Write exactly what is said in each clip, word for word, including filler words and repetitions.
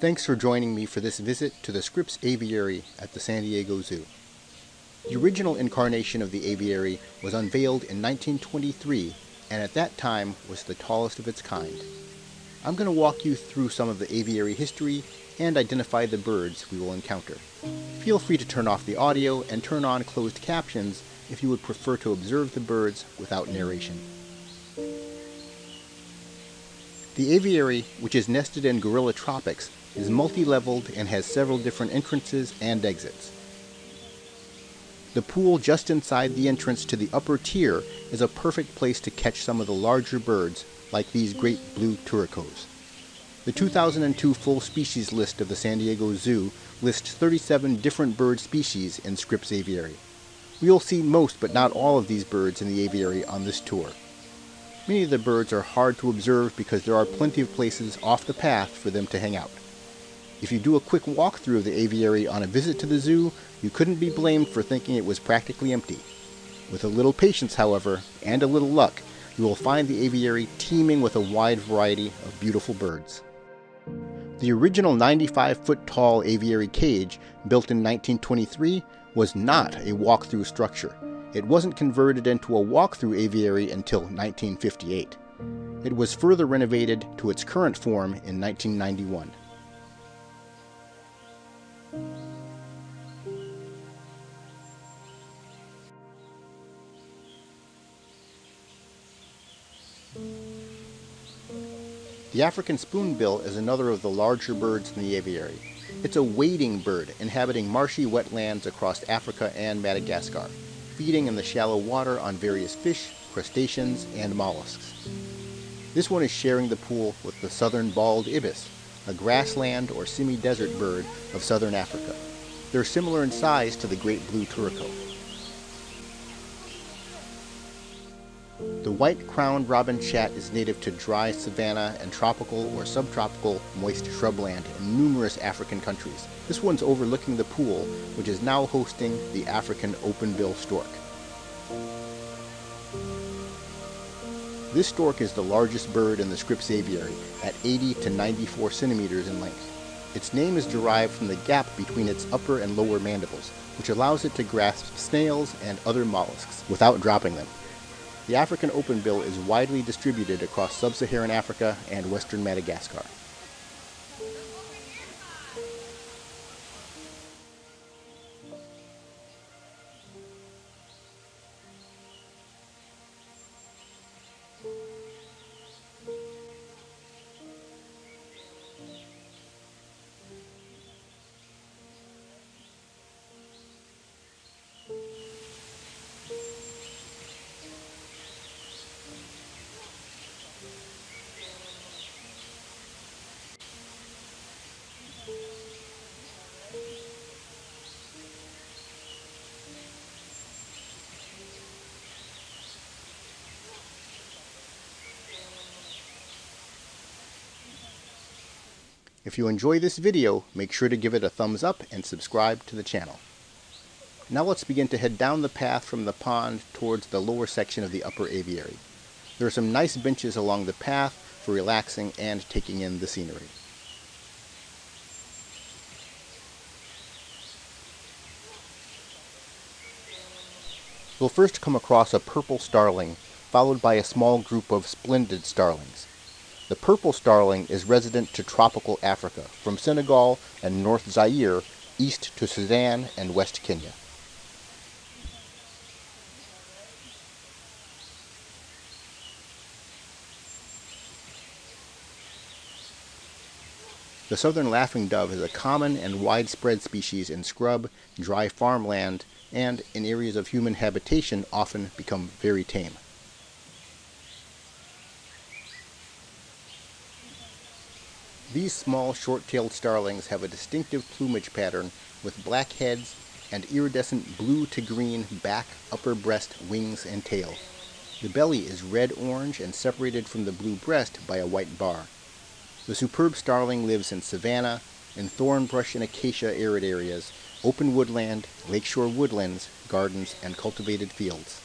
Thanks for joining me for this visit to the Scripps Aviary at the San Diego Zoo. The original incarnation of the aviary was unveiled in nineteen twenty-three and at that time was the tallest of its kind. I'm going to walk you through some of the aviary history and identify the birds we will encounter. Feel free to turn off the audio and turn on closed captions if you would prefer to observe the birds without narration. The aviary, which is nested in Gorilla Tropics, is multi-leveled and has several different entrances and exits. The pool just inside the entrance to the upper tier is a perfect place to catch some of the larger birds, like these Great Blue Turacos. The two thousand two full species list of the San Diego Zoo lists thirty-seven different bird species in Scripps Aviary. We'll see most but not all of these birds in the aviary on this tour. Many of the birds are hard to observe because there are plenty of places off the path for them to hang out. If you do a quick walkthrough of the aviary on a visit to the zoo, you couldn't be blamed for thinking it was practically empty. With a little patience, however, and a little luck, you will find the aviary teeming with a wide variety of beautiful birds. The original ninety-five foot tall aviary cage, built in nineteen twenty-three, was not a walk-through structure. It wasn't converted into a walk-through aviary until nineteen fifty-eight. It was further renovated to its current form in nineteen ninety-one. The African Spoonbill is another of the larger birds in the aviary. It's a wading bird inhabiting marshy wetlands across Africa and Madagascar, feeding in the shallow water on various fish, crustaceans, and mollusks. This one is sharing the pool with the Southern Bald Ibis, a grassland or semi-desert bird of southern Africa. They're similar in size to the Great Blue Turaco. The White-crowned Robin-Chat is native to dry savanna and tropical or subtropical moist shrubland in numerous African countries. This one's overlooking the pool, which is now hosting the African Openbill stork. This stork is the largest bird in the Scripps Aviary, at eighty to ninety-four centimeters in length. Its name is derived from the gap between its upper and lower mandibles, which allows it to grasp snails and other mollusks without dropping them. The African Openbill is widely distributed across Sub-Saharan Africa and Western Madagascar. If you enjoy this video, make sure to give it a thumbs up and subscribe to the channel. Now let's begin to head down the path from the pond towards the lower section of the upper aviary. There are some nice benches along the path for relaxing and taking in the scenery. We'll first come across a purple starling, followed by a small group of splendid starlings. The purple starling is resident to tropical Africa, from Senegal and North Zaire, east to Sudan and West Kenya. The Southern Laughing Dove is a common and widespread species in scrub, dry farmland, and in areas of human habitation often become very tame. These small, short-tailed starlings have a distinctive plumage pattern with black heads and iridescent blue to green back, upper breast, wings, and tail. The belly is red-orange and separated from the blue breast by a white bar. The superb starling lives in savanna, in thornbrush and acacia arid areas, open woodland, lakeshore woodlands, gardens, and cultivated fields.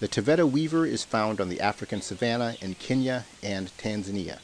The Taveta Weaver is found on the African savanna in Kenya and Tanzania.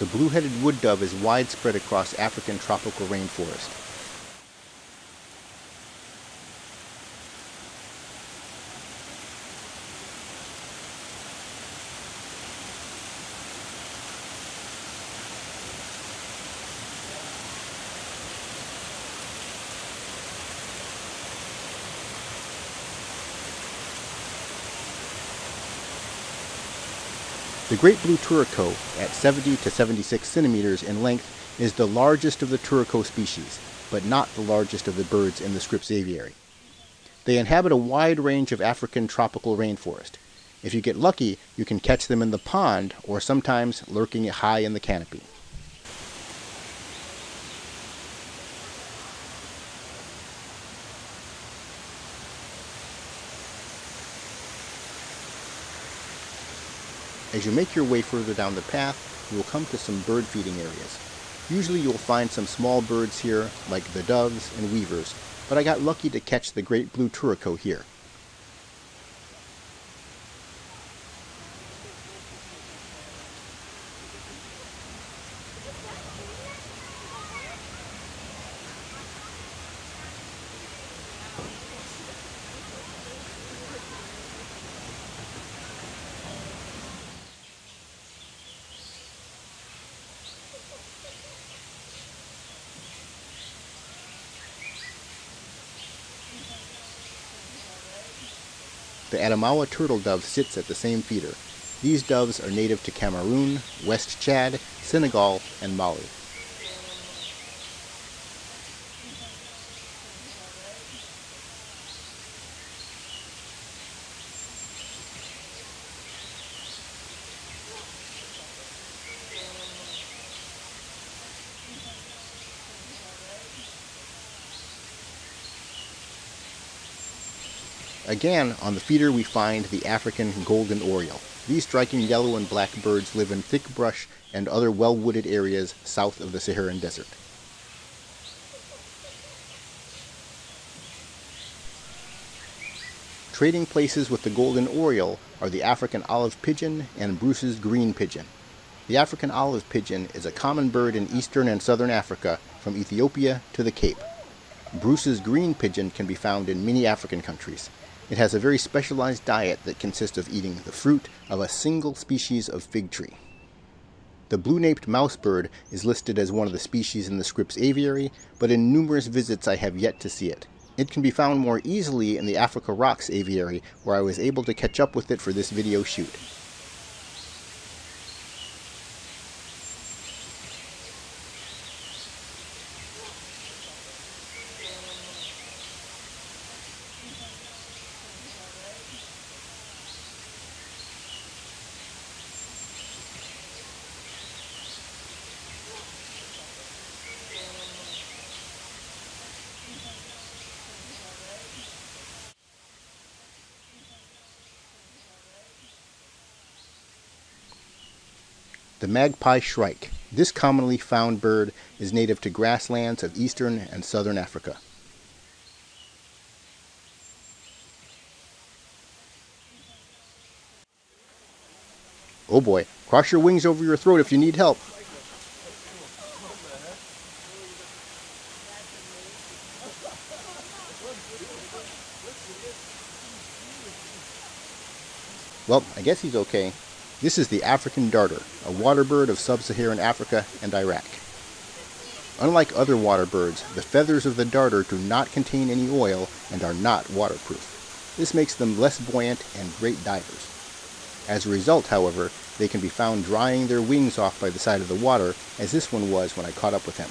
The blue-headed wood dove is widespread across African tropical rainforest. The Great Blue Turaco, at seventy to seventy-six centimeters in length, is the largest of the Turaco species, but not the largest of the birds in the Scripps Aviary. They inhabit a wide range of African tropical rainforest. If you get lucky, you can catch them in the pond or sometimes lurking high in the canopy. As you make your way further down the path, you will come to some bird feeding areas. Usually you will find some small birds here, like the doves and weavers, but I got lucky to catch the great blue turaco here. The Adamawa turtle dove sits at the same feeder. These doves are native to Cameroon, West Chad, Senegal, and Mali. Again, on the feeder we find the African Golden Oriole. These striking yellow and black birds live in thick brush and other well-wooded areas south of the Saharan Desert. Trading places with the Golden Oriole are the African Olive Pigeon and Bruce's Green-Pigeon. The African Olive Pigeon is a common bird in eastern and southern Africa, from Ethiopia to the Cape. Bruce's Green-Pigeon can be found in many African countries. It has a very specialized diet that consists of eating the fruit of a single species of fig tree. The blue-naped mousebird is listed as one of the species in the Scripps Aviary, but in numerous visits I have yet to see it. It can be found more easily in the Africa Rocks Aviary, where I was able to catch up with it for this video shoot. The magpie shrike. This commonly found bird is native to grasslands of eastern and southern Africa. Oh boy, cross your wings over your throat if you need help. Well, I guess he's okay. This is the African darter, a water bird of sub-Saharan Africa and Iraq. Unlike other water birds, the feathers of the darter do not contain any oil and are not waterproof. This makes them less buoyant and great divers. As a result, however, they can be found drying their wings off by the side of the water, as this one was when I caught up with him.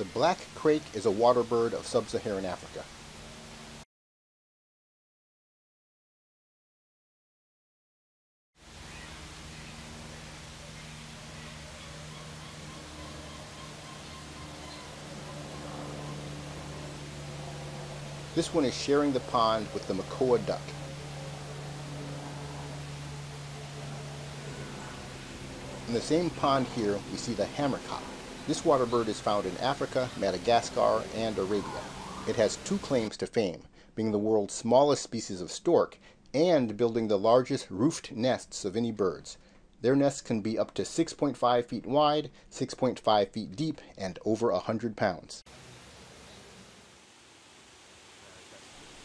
The black crake is a water bird of sub-Saharan Africa. This one is sharing the pond with the Makoa duck. In the same pond here, we see the hammercock. This water bird is found in Africa, Madagascar, and Arabia. It has two claims to fame, being the world's smallest species of stork and building the largest roofed nests of any birds. Their nests can be up to six point five feet wide, six point five feet deep, and over one hundred pounds.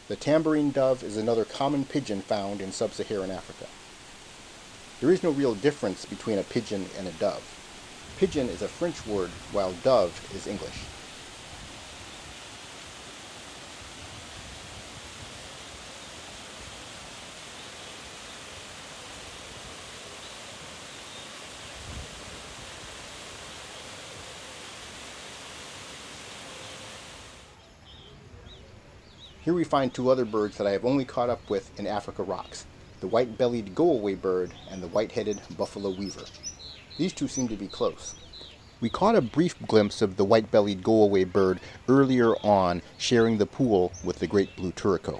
The tambourine dove is another common pigeon found in sub-Saharan Africa. There is no real difference between a pigeon and a dove. Pigeon is a French word, while dove is English. Here we find two other birds that I have only caught up with in Africa Rocks, the white-bellied go-away-bird and the white-headed buffalo weaver. These two seem to be close. We caught a brief glimpse of the white-bellied go-away-bird earlier on, sharing the pool with the Great Blue Turaco.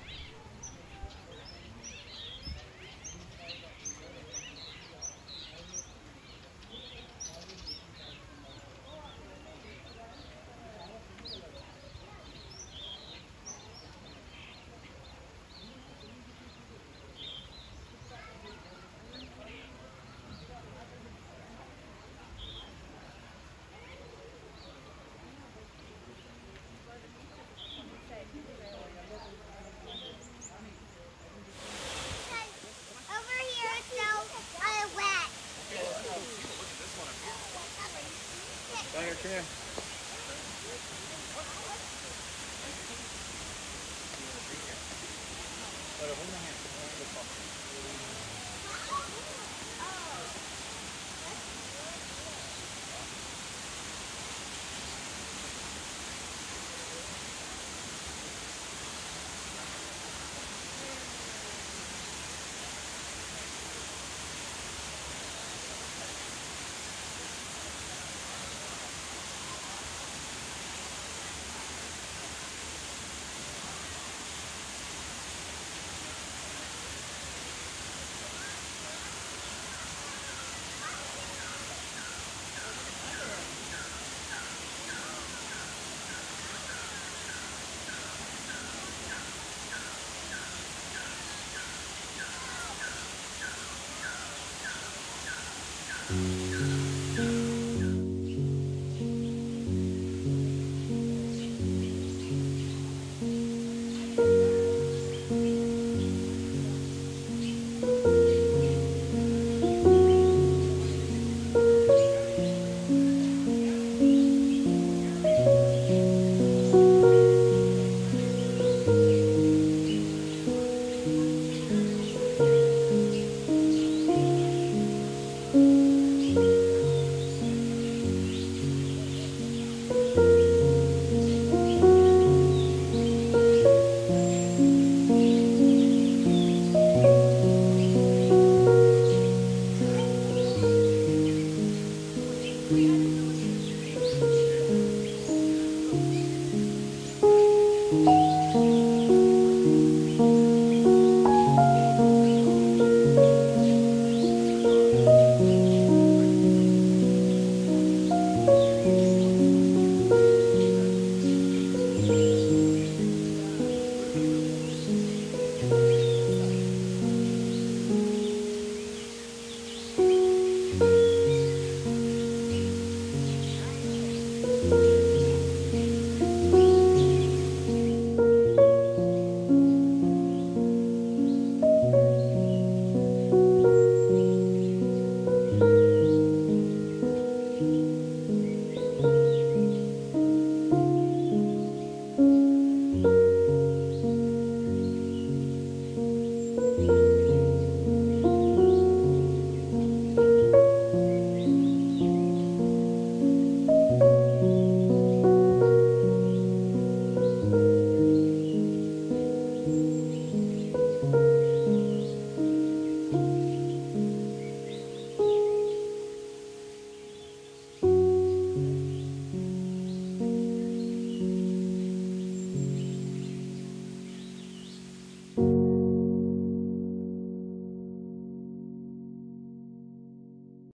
Down here, come here.